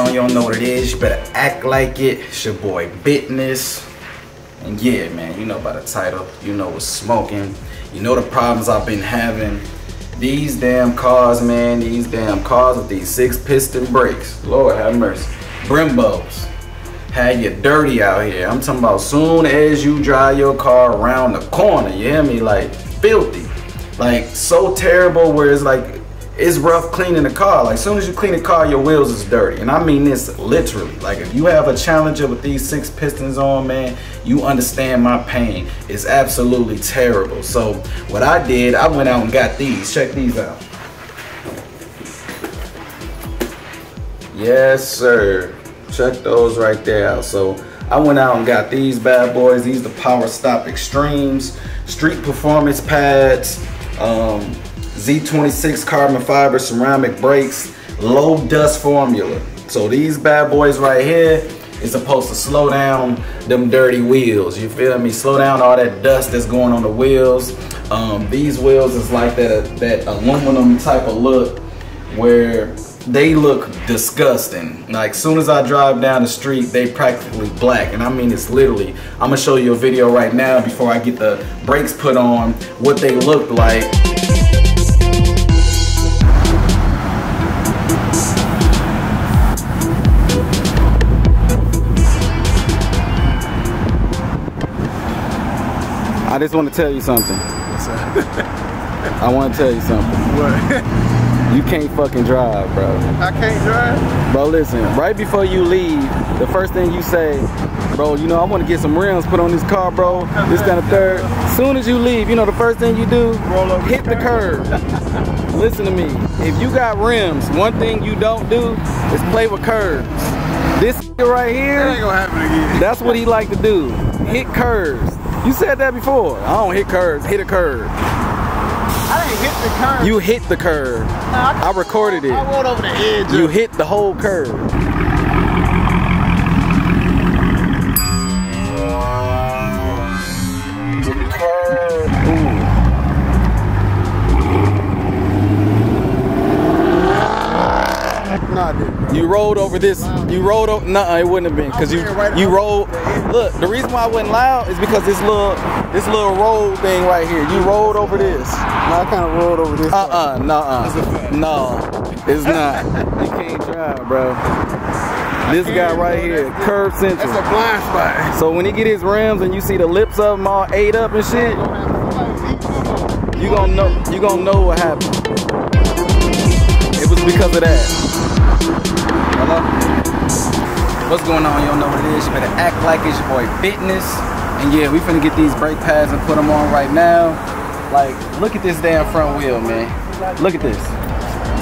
on, you don't know what it is, you better act like it. It's your boy ItsBidnez. And yeah, man, you know by the title, you know what's smoking. You know the problems I've been having. These damn cars, man, these damn cars with these 6-piston brakes. Lord have mercy. Brembos had you dirty out here. I'm talking about soon as you drive your car around the corner, you hear me? Like filthy, like so terrible where it's like it's rough cleaning the car. Like soon as you clean the car, your wheels is dirty. And I mean this literally. Like if you have a Challenger with these 6 pistons on, man, you understand my pain. It's absolutely terrible. So what I did, I went out and got these. Check these out. Yes sir, check those right there out. So I went out and got these bad boys. These the Power Stop Extremes, street performance pads, Z26 carbon fiber ceramic brakes, low dust formula. So these bad boys right here is supposed to slow down them dirty wheels, you feel me? Slow down all that dust that's going on the wheels. These wheels is like that aluminum type of look where they look disgusting. Like soon as I drive down the street, they practically black. And I mean it's literally, I'm gonna show you a video right now before I get the brakes put on, what they look like. I just want to tell you something. What's up? I want to tell you something. What? You can't fucking drive, bro. I can't drive? Bro, listen, right before you leave, the first thing you say, bro, you know, I want to get some rims put on this car, bro. This kind of third. As soon as you leave, you know, the first thing you do, roll over, hit the curb. Listen to me. If you got rims, one thing you don't do is play with curbs. This right here, that ain't gonna happen again. That's what he like to do. Hit curbs. You said that before. I don't hit curbs. Hit a curb. I didn't hit the curb. You hit the curb. Nah, I recorded it. I rolled over the edge. You hit the whole curb. Nah, dude, you rolled over this. You rolled over. Nah, it wouldn't have been because you rolled. Look, the reason why I wasn't loud is because this little roll thing right here. You rolled over this. I kind of rolled over this. No, it's not. You can't drive, bro. This guy right here, curb central. That's a blind spot. So when he get his rims and you see the lips of them all ate up and shit, you gonna know what happened. It was because of that. Hello? What's going on? You don't know what it is. You better act like it's your boy ItsBidnez. And yeah, we finna get these brake pads and put them on right now. Like, look at this damn front wheel, man. Look at this.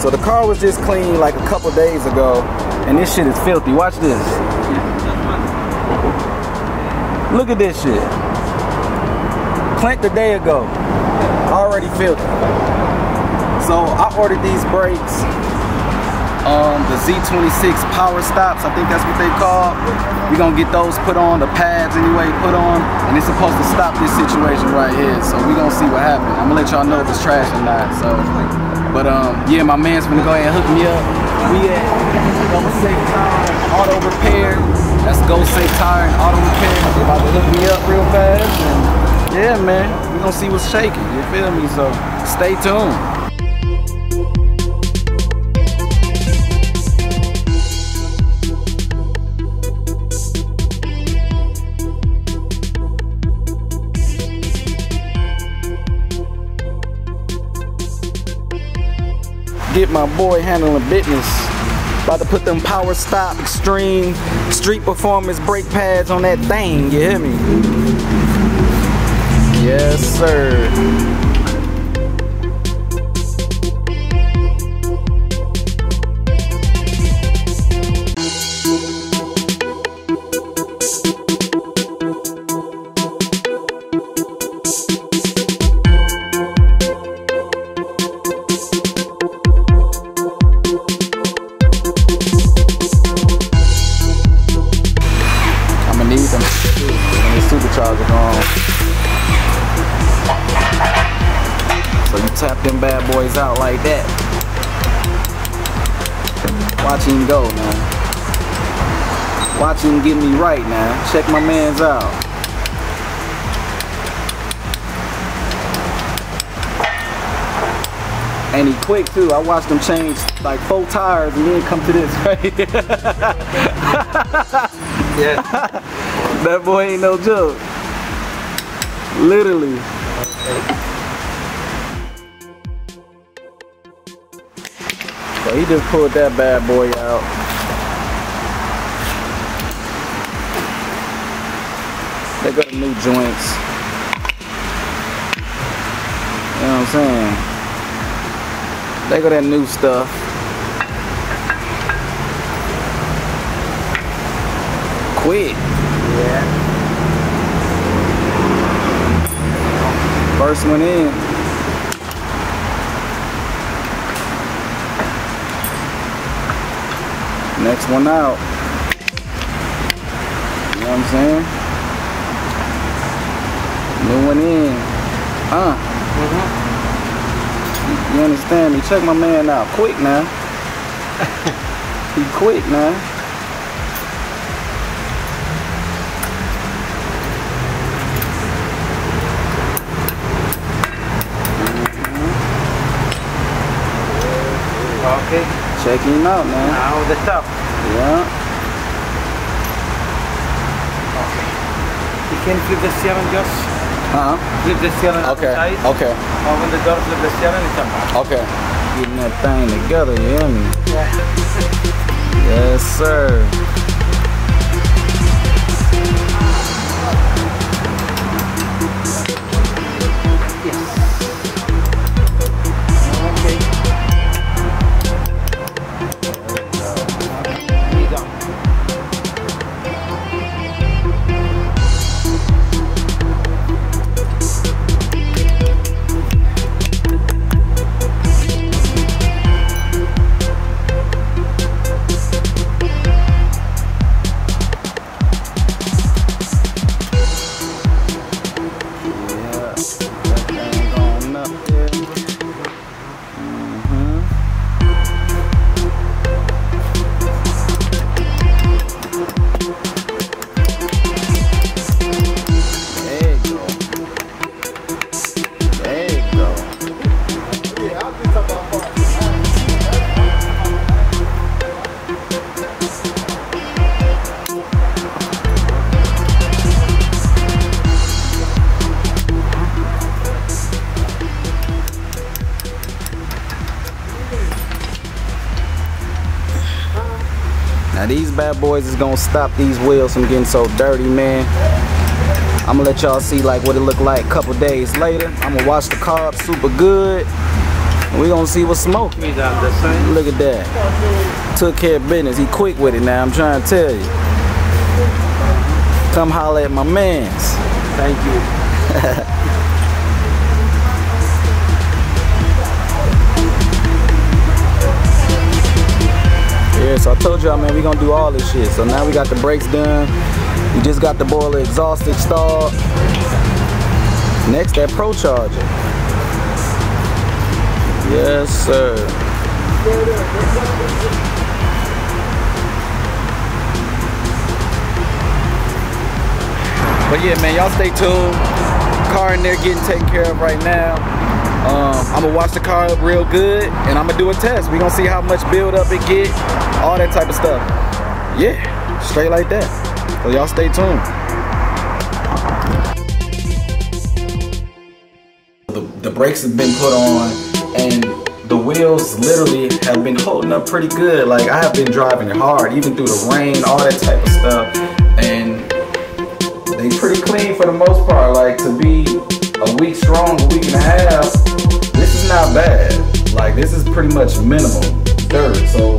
So the car was just cleaned like a couple days ago, and this shit is filthy. Watch this. Look at this shit. Clint a day ago, already filthy. So I ordered these brakes, the Z26 Power Stops, I think that's what they call. We're gonna get those put on, the pads anyway put on, and it's supposed to stop this situation right here. So we're gonna see what happens. I'm gonna let y'all know if it's trash or not. So yeah, my man's gonna go ahead and hook me up. We at Go Safe Tire and Auto Repair. That's Go Safe Tire and Auto Repair. They about to hook me up real fast, and yeah man, we're gonna see what's shaking, you feel me? So stay tuned. Get my boy handling business. About to put them Power Stop Extreme street performance brake pads on that thing, you hear me? Yes sir. Supercharger on. So you tap them bad boys out like that. Watch him go, man. Watching him get me right now. Check my man's out. And he quick too. I watched him change like 4 tires and then come to this right here. Yeah. That boy ain't no joke. Literally. So he just pulled that bad boy out. They got new joints. You know what I'm saying? They got that new stuff. Quick. Yeah. First one in. Next one out. You know what I'm saying? New one in. You understand me? Check my man out. Quick now. He quick now. Okay. Check him out, man. Now the top. Yeah. Okay. You can flip the 7 just. Flip the ceiling outside. Okay. Or when the door flip the ceiling, it's up. Okay. Getting that thing together, you hear me? Yeah. Yes, sir. These bad boys is gonna stop these wheels from getting so dirty, man. I'm gonna let y'all see like what it looked like a couple days later. I'm gonna wash the car up super good. We gonna see what's smoking. Look at that. Took care of business. He quick with it now. I'm trying to tell you. Come holler at my man's. Thank you. Yeah, so I told y'all, man, we gonna do all this shit. So now we got the brakes done. We just got the Borla exhaust installed. Next, that ProCharger. Yes, sir. But yeah, man, y'all stay tuned. Car in there getting taken care of right now. I'm gonna wash the car up real good and I'm gonna do a test. We gonna see how much build up it get, all that type of stuff. Yeah, straight like that. So y'all stay tuned. The brakes have been put on and the wheels literally have been holding up pretty good. Like I have been driving it hard, even through the rain, all that type of stuff. And they pretty clean for the most part. Like to be a week strong, a week and a half, this is not bad. Like this is pretty much minimal dirt. So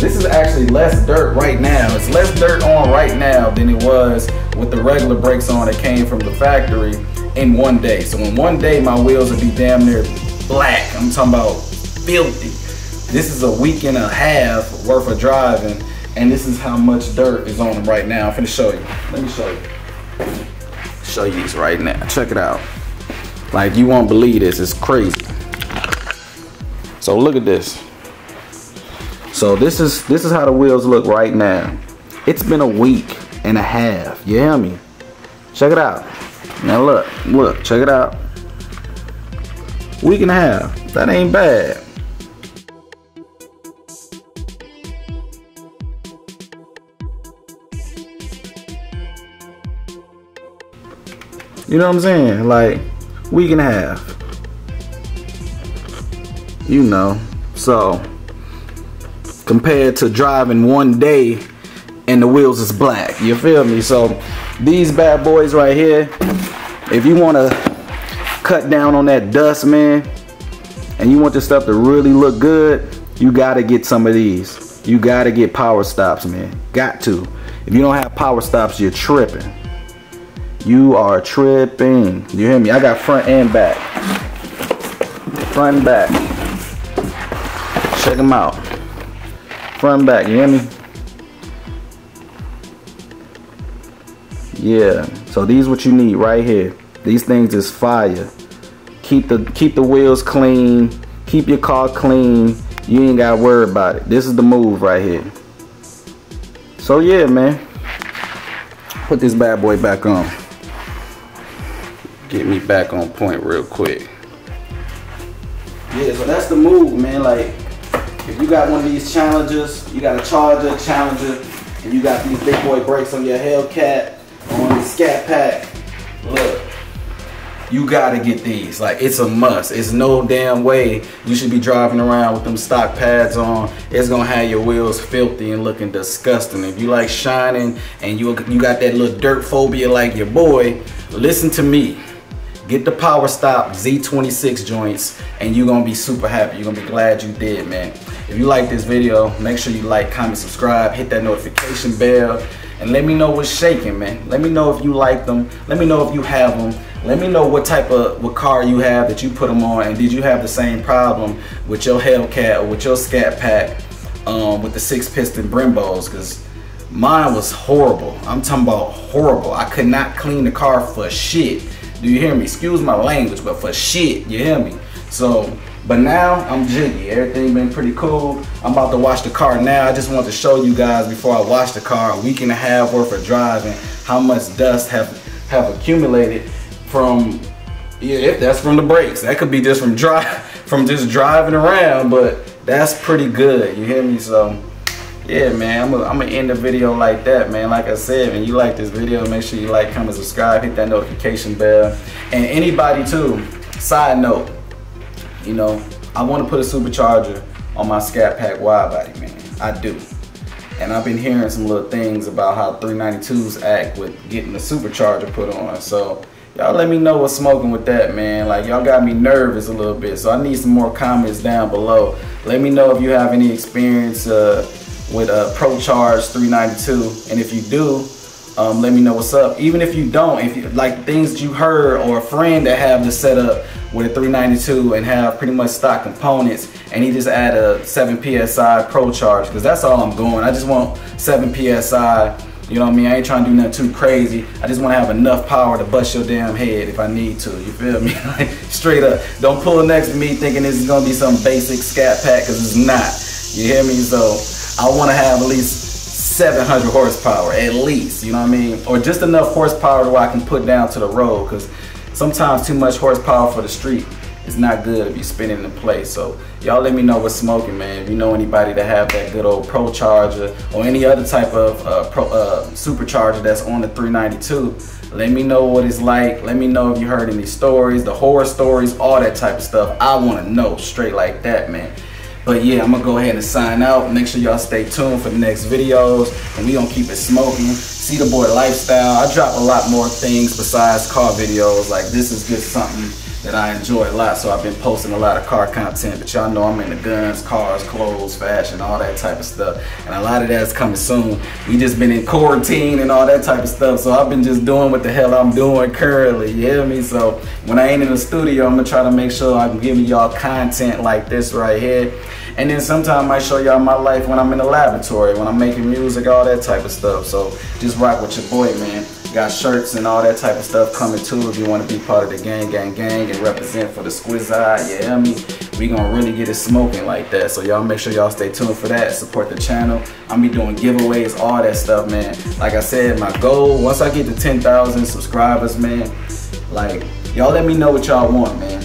this is actually less dirt right now. It's less dirt on right now than it was with the regular brakes on that came from the factory in one day. So in one day my wheels would be damn near black. I'm talking about filthy. This is a week and a half worth of driving and this is how much dirt is on them right now. I'm finna show you. Let me show you. Show you this right now. Check it out. Like you won't believe this. It's crazy. So look at this. So this is how the wheels look right now. It's been a week and a half, you hear me? Check it out. Now look, check it out. Week and a half, that ain't bad. You know what I'm saying? Like, week and a half. You know, so compared to driving one day and the wheels is black, you feel me? So these bad boys right here, if you want to cut down on that dust, man, and you want this stuff to really look good, you got to get some of these. You got to get Power Stops, man. Got to. If you don't have Power Stops, you're tripping. You are tripping. You hear me? I got front and back. Front and back. Check them out. Front and back. You hear me? Yeah. So these what you need right here. These things is fire. Keep the wheels clean. Keep your car clean. You ain't gotta worry about it. This is the move right here. So yeah, man. Put this bad boy back on. Get me back on point real quick. Yeah, so that's the move, man. Like, if you got one of these Challengers, you got a Challenger, and you got these big boy brakes on your Hellcat, on the Scat Pack, look, you gotta get these. Like, it's a must. It's no damn way you should be driving around with them stock pads on. It's gonna have your wheels filthy and looking disgusting. If you like shining and you got that little dirt phobia like your boy, listen to me. Get the Power Stop Z26 joints and you're gonna be super happy. You're gonna be glad you did, man. If you like this video, make sure you like, comment, subscribe, hit that notification bell, and let me know what's shaking, man. Let me know if you like them. Let me know if you have them. Let me know what car you have that you put them on, and did you have the same problem with your Hellcat or with your Scat Pack with the 6-piston Brembos? Because mine was horrible. I'm talking about horrible. I could not clean the car for shit. Do you hear me? Excuse my language, but for shit, you hear me? So, but now I'm jiggy. Everything been pretty cool. I'm about to wash the car now. I just want to show you guys before I wash the car, a week and a half worth of driving, how much dust have accumulated from, yeah, if that's from the brakes. That could be just from just driving around, but that's pretty good. You hear me? So, yeah, man, I'm gonna end the video like that, man. Like I said, when you like this video, make sure you like, comment, subscribe, hit that notification bell. And anybody too, side note, you know, I want to put a supercharger on my Scat Pack Widebody, man. I do. And I've been hearing some little things about how 392s act with getting the supercharger put on. So y'all let me know what's smoking with that, man. Like, y'all got me nervous a little bit. So I need some more comments down below. Let me know if you have any experience with a ProCharge 392, and if you do, let me know what's up. Even if you don't, if you like things that you heard, or a friend that have the setup with a 392 and have pretty much stock components, and he just add a 7 PSI ProCharge, because that's all I'm going. I just want 7 PSI. You know what I mean? I ain't trying to do nothing too crazy. I just want to have enough power to bust your damn head if I need to. You feel me? Like, straight up. Don't pull next to me thinking this is gonna be some basic Scat Pack, because it's not. You hear me? So I want to have at least 700 horsepower, at least, you know what I mean? Or just enough horsepower where I can put down to the road, because sometimes too much horsepower for the street is not good if you spin it in place. So y'all let me know what's smoking, man. If you know anybody that have that good old ProCharger or any other type of supercharger that's on the 392, let me know what it's like. Let me know if you heard any stories, the horror stories, all that type of stuff. I want to know straight like that, man. But yeah, I'm gonna go ahead and sign out. Make sure y'all stay tuned for the next videos, and we gonna keep it smoking. See the boy lifestyle. I drop a lot more things besides car videos. Like, this is just something that I enjoy a lot, so I've been posting a lot of car content. But y'all know I'm into guns, cars, clothes, fashion, all that type of stuff. And a lot of that's coming soon. We just been in quarantine and all that type of stuff, so I've been just doing what the hell I'm doing currently. You hear me? So when I ain't in the studio, I'm gonna try to make sure I'm giving y'all content like this right here. And then sometimes I show y'all my life when I'm in the laboratory, when I'm making music, all that type of stuff. So just rock with your boy, man. Got shirts and all that type of stuff coming too if you want to be part of the gang and represent for the squiz eye. Yeah, I mean, we gonna really get it smoking like that. So y'all make sure y'all stay tuned for that. Support the channel. I'm be doing giveaways, all that stuff, man. Like I said, my goal, once I get to 10,000 subscribers, man, like, y'all let me know what y'all want, man.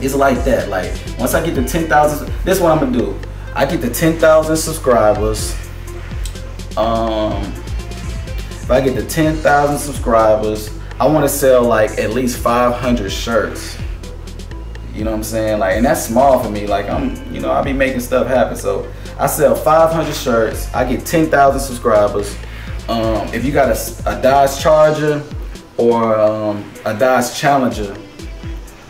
It's like that. Like, once I get to 10,000, this is what I'm gonna do. I get to 10,000 subscribers. If I get to 10,000 subscribers, I want to sell like at least 500 shirts. You know what I'm saying? Like, and that's small for me. Like, you know, I be making stuff happen. So I sell 500 shirts. I get 10,000 subscribers. If you got a Dodge Charger or a Dodge Challenger,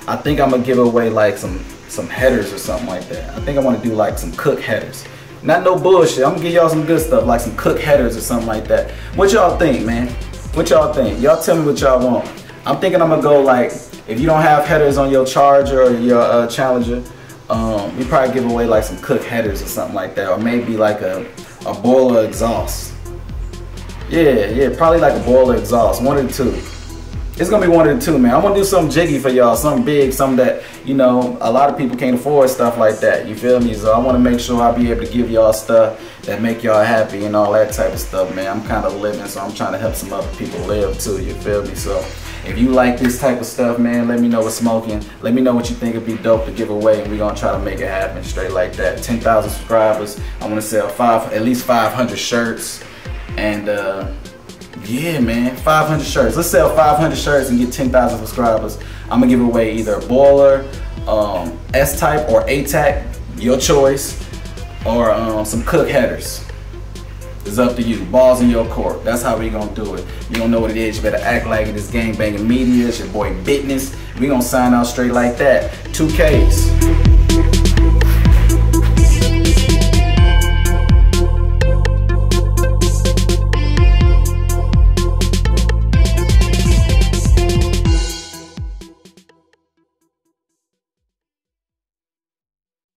I think I'm gonna give away like some headers or something like that. I think I want to do like some Cook headers. Not no bullshit. I'm gonna give y'all some good stuff, like some Cook headers or something like that. What y'all think, man? What y'all think? Y'all tell me what y'all want. I'm thinking I'm gonna go like, if you don't have headers on your Charger or your Challenger, you probably give away like some Cook headers or something like that, or maybe like a Borla exhaust. Yeah, yeah, probably like a Borla exhaust, one of the two. It's gonna be one of the two, man. I wanna do something jiggy for y'all, something big, something that, you know, a lot of people can't afford, stuff like that, you feel me? So I wanna make sure I be able to give y'all stuff that make y'all happy and all that type of stuff, man. I'm kinda living, so I'm trying to help some other people live too, you feel me? So if you like this type of stuff, man, let me know what's smoking. Let me know what you think would be dope to give away, and we gonna try to make it happen straight like that. 10,000 subscribers, I wanna sell at least 500 shirts, and yeah, man, 500 shirts. Let's sell 500 shirts and get 10,000 subscribers. I'm gonna give away either a Borla, S-Type or A-Tac, your choice, or some Cook headers. It's up to you. Balls in your court. That's how we gonna do it. You don't know what it is, you better act like it. It's Game Banging Media. It's your boy ItsBidnez. We gonna sign out straight like that. 2Ks.